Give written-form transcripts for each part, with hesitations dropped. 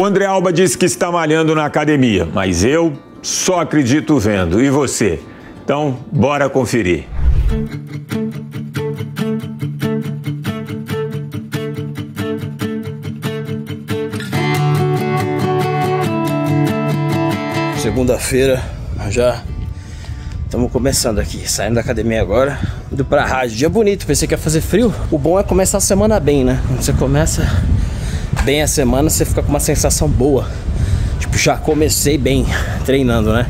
O André Alba disse que está malhando na academia, mas eu só acredito vendo. E você? Então, bora conferir. Segunda-feira, já estamos começando aqui, saindo da academia agora, indo pra rádio. Dia bonito, pensei que ia fazer frio. O bom é começar a semana bem, né? Quando você começa bem a semana, você fica com uma sensação boa. Tipo, já comecei bem treinando, né?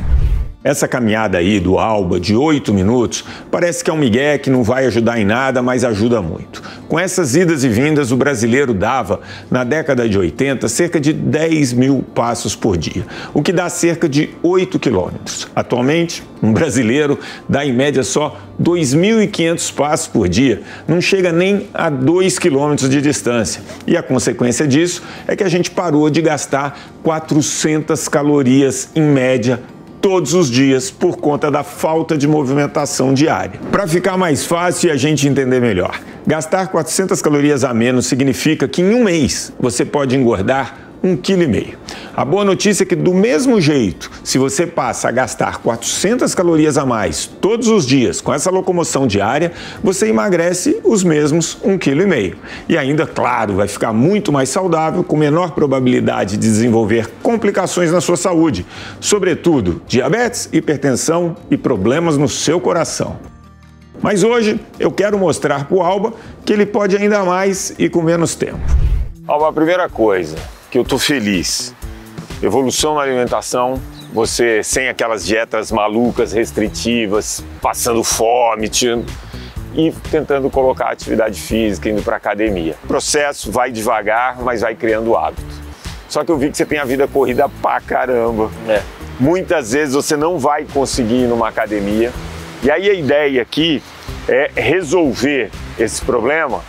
Essa caminhada aí do Alba de 8 minutos parece que é um migué que não vai ajudar em nada, mas ajuda muito. Com essas idas e vindas, o brasileiro dava, na década de 80, cerca de 10 mil passos por dia, o que dá cerca de 8 quilômetros. Atualmente, um brasileiro dá em média só 2.500 passos por dia, não chega nem a 2 quilômetros de distância. E a consequência disso é que a gente parou de gastar 400 calorias em média todos os dias por conta da falta de movimentação diária. Para ficar mais fácil e a gente entender melhor, gastar 400 calorias a menos significa que em um mês você pode engordar 1,5 kg. A boa notícia é que, do mesmo jeito, se você passa a gastar 400 calorias a mais todos os dias com essa locomoção diária, você emagrece os mesmos 1,5 kg. E ainda, claro, vai ficar muito mais saudável, com menor probabilidade de desenvolver complicações na sua saúde, sobretudo diabetes, hipertensão e problemas no seu coração. Mas hoje eu quero mostrar para o Alba que ele pode ainda mais e com menos tempo. Alba, a primeira coisa que eu tô feliz. Evolução na alimentação, você sem aquelas dietas malucas, restritivas, passando fome, e tentando colocar atividade física, indo para academia. O processo vai devagar, mas vai criando hábito. Só que eu vi que você tem a vida corrida pra caramba. É. Muitas vezes você não vai conseguir ir numa academia. E aí a ideia aqui é resolver esse problema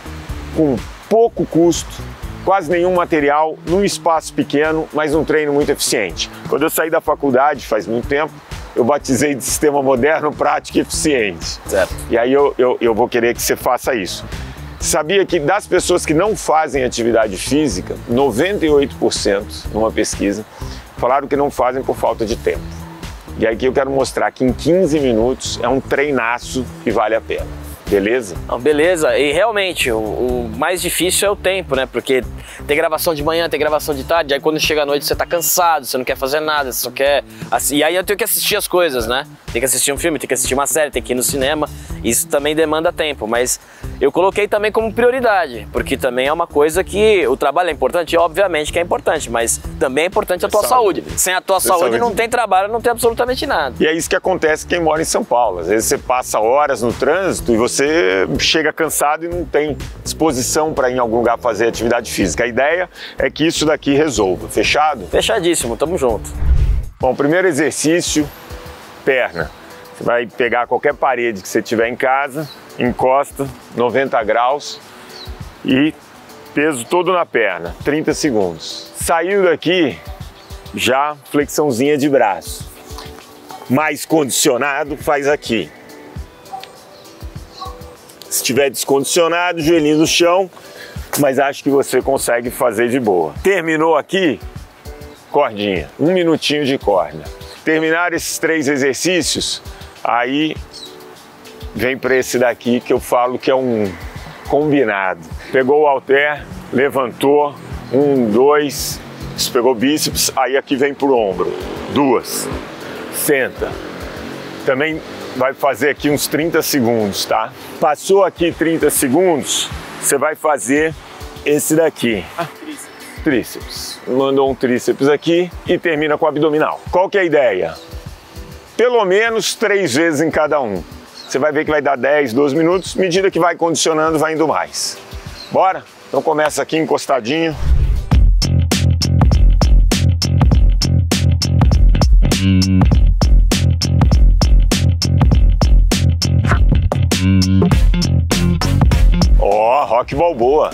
com pouco custo, quase nenhum material, num espaço pequeno, mas um treino muito eficiente. Quando eu saí da faculdade, faz muito tempo, eu batizei de sistema moderno, prático e eficiente. Certo. E aí eu vou querer que você faça isso. Sabia que das pessoas que não fazem atividade física, 98%, numa pesquisa, falaram que não fazem por falta de tempo. E aí que eu quero mostrar que em 15 minutos é um treinaço que vale a pena. Beleza? Não, beleza, e realmente o mais difícil é o tempo, né? Porque tem gravação de manhã, tem gravação de tarde, aí quando chega a noite você tá cansado, você não quer fazer nada, você só quer... E aí eu tenho que assistir as coisas, né? Tem que assistir um filme, tem que assistir uma série, tem que ir no cinema, isso também demanda tempo, mas eu coloquei também como prioridade, porque também é uma coisa que o trabalho é importante, e obviamente que é importante, mas também é importante a tua saúde. Sem a tua saúde não tem trabalho, não tem absolutamente nada. E é isso que acontece quem mora em São Paulo, às vezes você passa horas no trânsito e você chega cansado e não tem disposição para ir em algum lugar fazer atividade física. A ideia é que isso daqui resolva. Fechado? Fechadíssimo, tamo junto. Bom, primeiro exercício, perna. Você vai pegar qualquer parede que você tiver em casa, encosta, 90 graus e peso todo na perna, 30 segundos. Saiu daqui, já flexãozinha de braço. Mais condicionado, faz aqui. Se estiver descondicionado, joelhinho no chão, mas acho que você consegue fazer de boa. Terminou aqui, cordinha, 1 minutinho de corda. Terminar esses 3 exercícios, aí vem para esse daqui que eu falo que é um combinado. Pegou o halter, levantou, 1, 2, isso pegou bíceps, aí aqui vem pro ombro, 2, senta. Também vai fazer aqui uns 30 segundos, tá? Passou aqui 30 segundos, você vai fazer esse daqui. Tríceps. Mandou um tríceps aqui e termina com o abdominal. Qual que é a ideia? Pelo menos 3 vezes em cada um. Você vai ver que vai dar 10, 12 minutos. Medida que vai condicionando, vai indo mais. Bora? Então começa aqui encostadinho. Ó, Rock Balboa.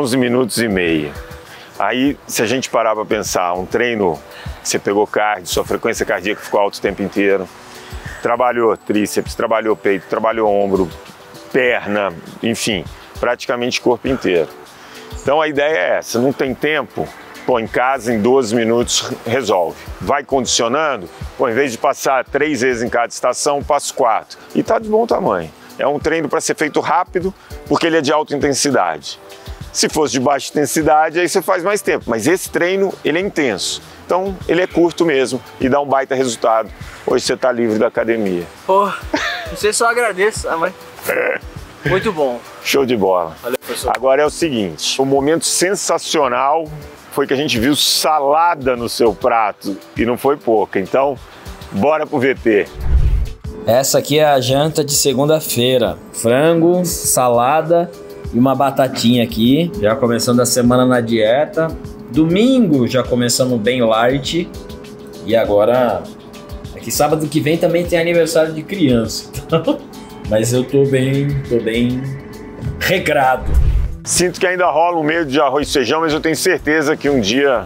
11 minutos e meia. Aí, se a gente parar para pensar, um treino, você pegou cardio, sua frequência cardíaca ficou alta o tempo inteiro, trabalhou tríceps, trabalhou peito, trabalhou ombro, perna, enfim, praticamente corpo inteiro. Então a ideia é essa, não tem tempo, pô, em casa em 12 minutos resolve. Vai condicionando, pô, em vez de passar 3 vezes em cada estação, passo 4. E tá de bom tamanho. É um treino para ser feito rápido, porque ele é de alta intensidade. Se fosse de baixa intensidade, aí você faz mais tempo, mas esse treino, ele é intenso. Então, ele é curto mesmo e dá um baita resultado. Hoje você tá livre da academia. Pô, não sei se eu agradeço, mas... Muito bom. Show de bola. Valeu, professor. Agora é o seguinte, um momento sensacional foi que a gente viu salada no seu prato e não foi pouca, então bora pro VT. Essa aqui é a janta de segunda-feira, frango, salada e uma batatinha aqui, já começando a semana na dieta. Domingo já começamos bem light e agora, aqui sábado que vem também tem aniversário de criança, então... Mas eu tô bem regrado. Sinto que ainda rola um medo de arroz e feijão, mas eu tenho certeza que um dia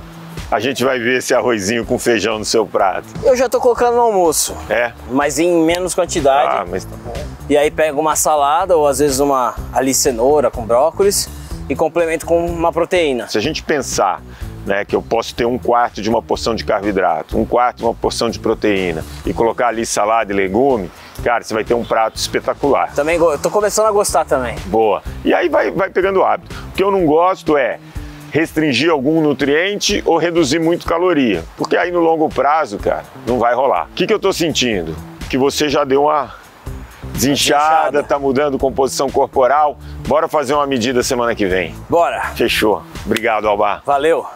a gente vai ver esse arrozinho com feijão no seu prato. Eu já tô colocando no almoço. É? Mas em menos quantidade. Ah, mas tá bom. E aí pego uma salada ou às vezes uma ali cenoura com brócolis e complemento com uma proteína. Se a gente pensar, né, que eu posso ter 1/4 de uma porção de carboidrato, 1/4 de uma porção de proteína e colocar ali salada e legume, cara, você vai ter um prato espetacular. Também tô começando a gostar também. Boa. E aí vai pegando hábito. O que eu não gosto é restringir algum nutriente ou reduzir muito caloria. Porque aí no longo prazo, cara, não vai rolar. O que eu tô sentindo? Que você já deu uma desinchada, tá mudando composição corporal. Bora fazer uma medida semana que vem. Bora. Fechou. Obrigado, Alba. Valeu.